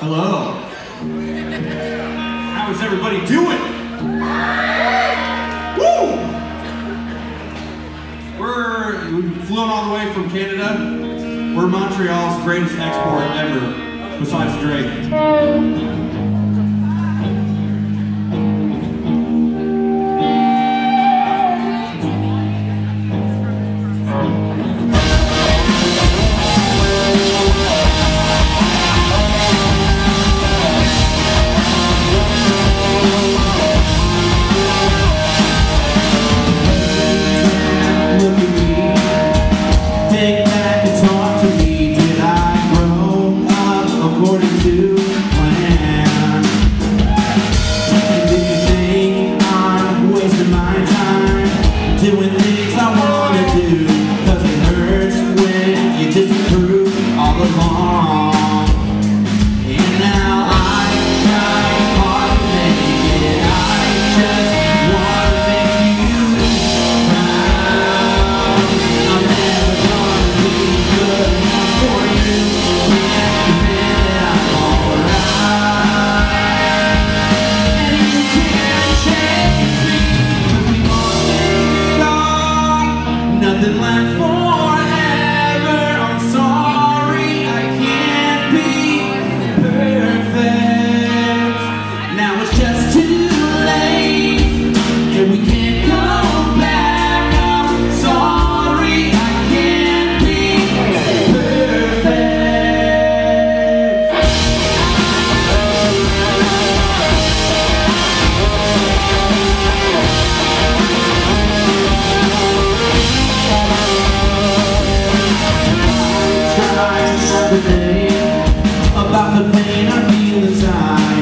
Hello. How is everybody doing? Woo! We've flown all the way from Canada. We're Montreal's greatest export ever, besides Drake.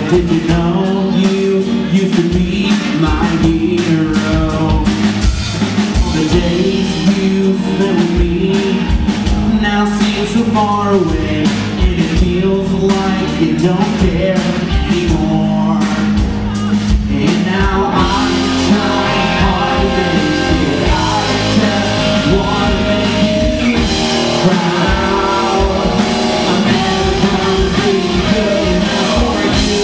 Did you know you used to be my hero? The days you spent with me now seem so far away, and it feels like you don't care anymore. And now I'm trying hard to make it. I just want to make you proud. I'm never gonna be good enough for you.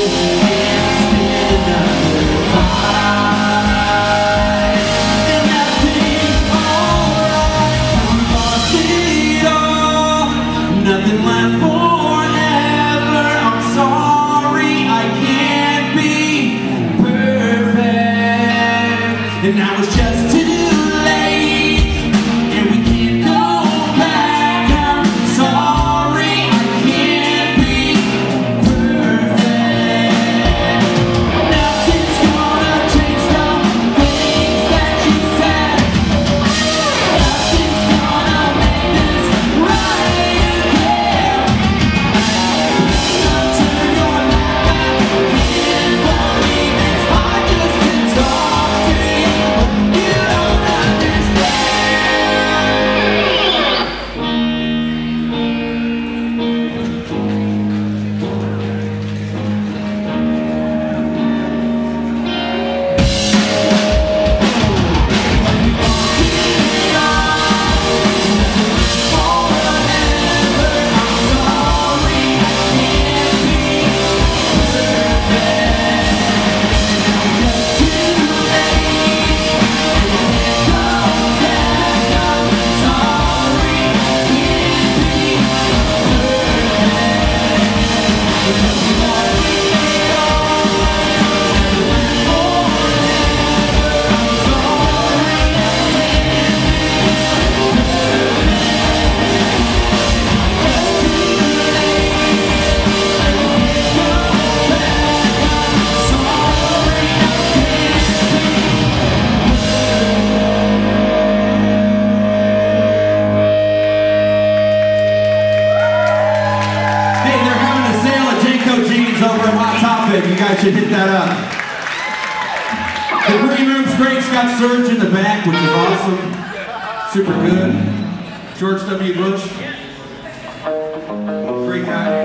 You guys should hit that up. The green room's great. It's got Surge in the back, which is awesome. Super good. George W. Bush. Great guy.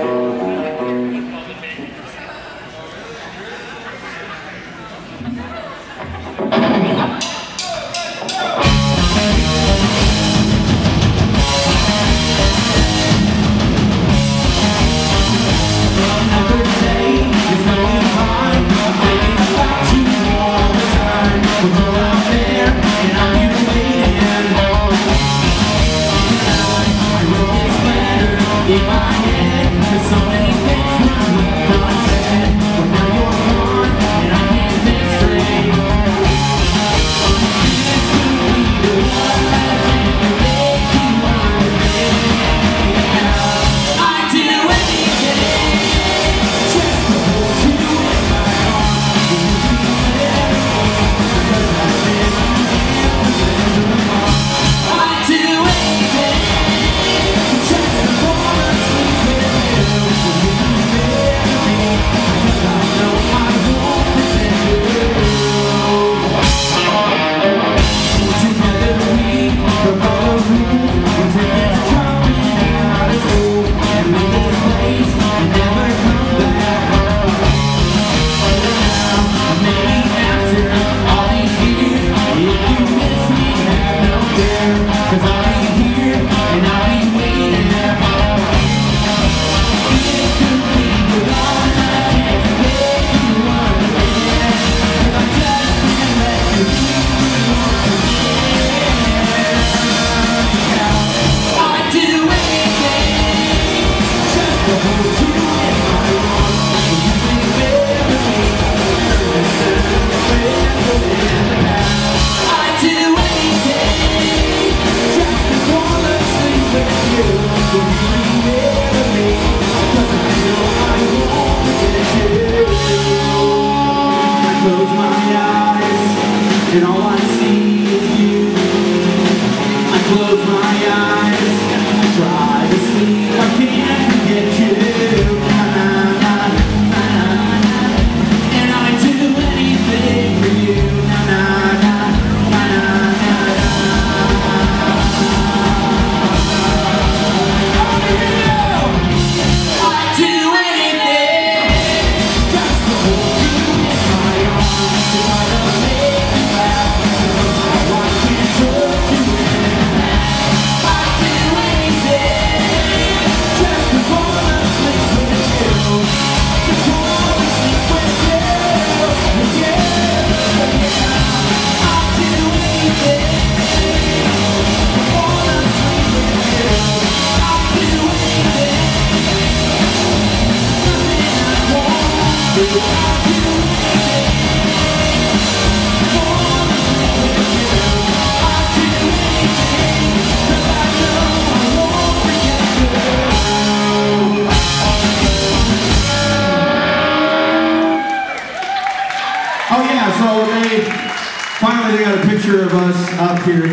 Finally, they got a picture of us up here.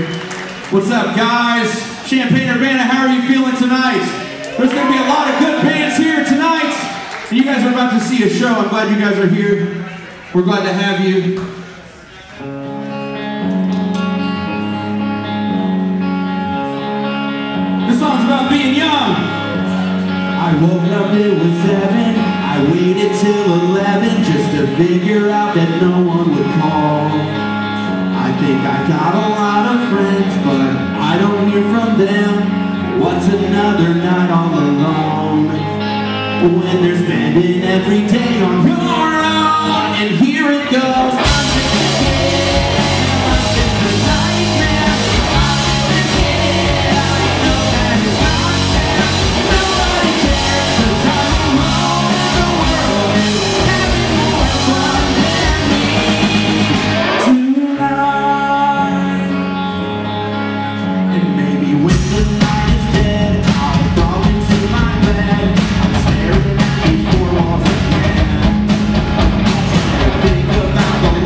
What's up, guys? Champaign Urbana, how are you feeling tonight? There's going to be a lot of good bands here tonight. And you guys are about to see a show. I'm glad you guys are here. We're glad to have you. This song's about being young. I woke up, it was 7. I waited till 11 just to figure out that no one would call. I think I got a lot of friends, but I don't hear from them. What's another night all alone? When they're spending every day on your own, and here it goes. I'm just a kid, I'm just a nightmare. I'm just a kid, I know that it's not fair. Nobody cares, 'cause I'm alone in the world, and everyone else loves me. Think about the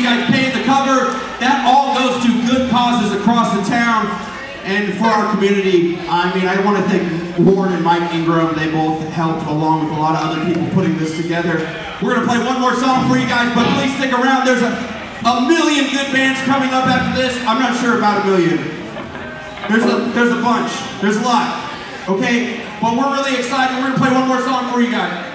you guys paid the cover. That all goes to good causes across the town and for our community. I mean, I want to thank Warren and Mike Ingram. They both helped along with a lot of other people putting this together. We're going to play one more song for you guys, but please stick around. There's a million good bands coming up after this. I'm not sure about a million. There's a bunch. There's a lot. Okay? But we're really excited. We're going to play one more song for you guys.